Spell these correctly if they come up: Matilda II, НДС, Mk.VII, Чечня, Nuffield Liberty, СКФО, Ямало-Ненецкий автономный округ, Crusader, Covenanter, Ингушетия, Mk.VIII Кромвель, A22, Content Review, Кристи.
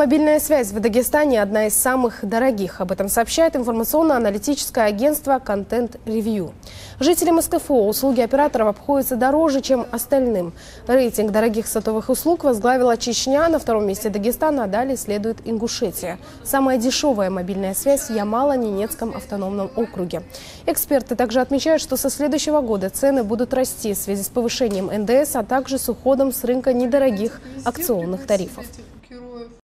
Мобильная связь в Дагестане одна из самых дорогих. Об этом сообщает информационно-аналитическое агентство Content Review. Жителям СКФО услуги операторов обходятся дороже, чем остальным. Рейтинг дорогих сотовых услуг возглавила Чечня, на втором месте Дагестана, а далее следует Ингушетия. Самая дешевая мобильная связь в Ямало-Ненецком автономном округе. Эксперты также отмечают, что со следующего года цены будут расти в связи с повышением НДС, а также с уходом с рынка недорогих акционных тарифов.